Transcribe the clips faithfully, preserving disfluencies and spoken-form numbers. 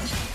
You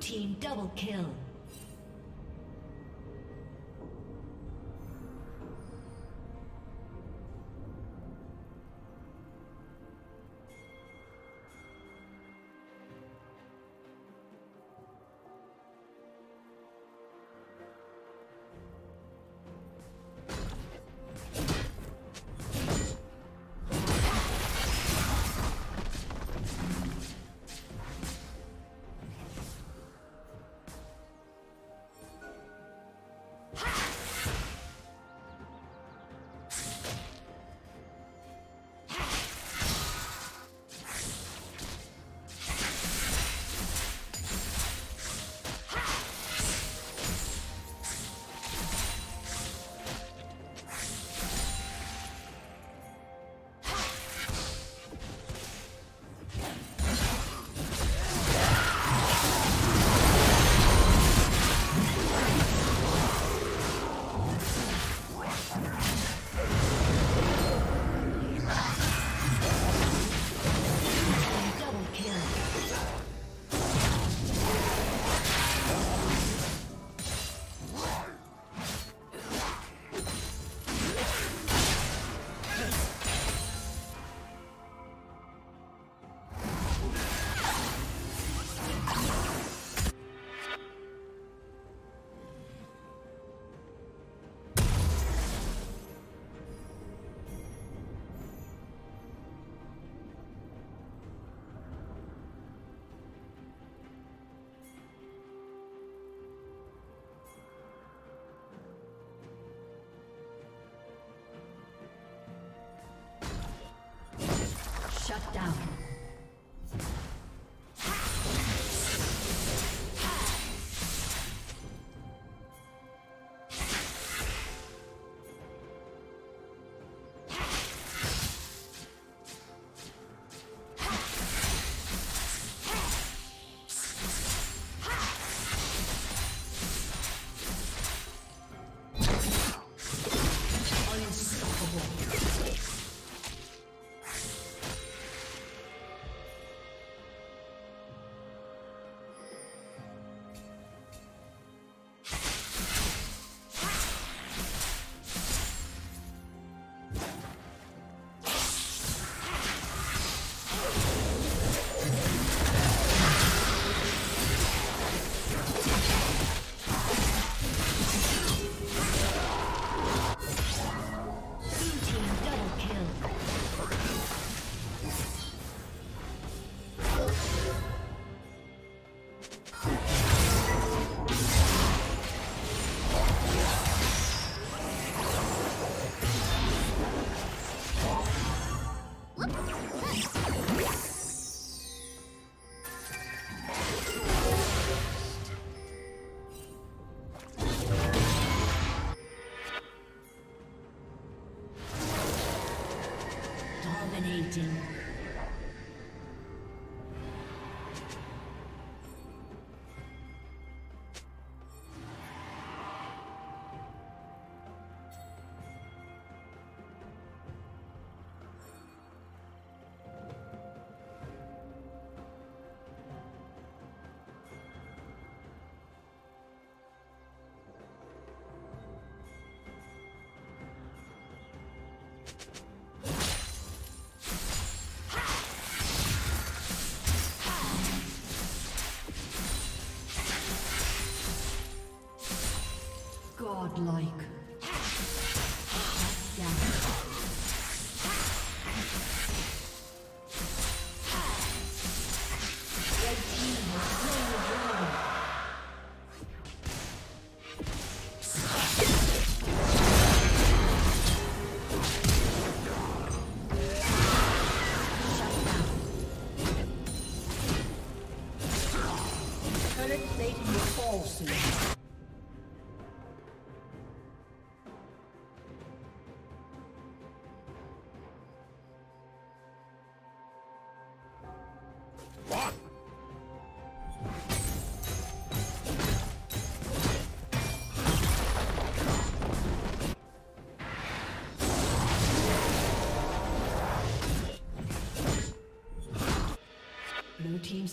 team double kill. Shut down. Godlike. Blue team's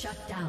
Shut down.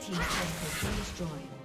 Team has been destroyed.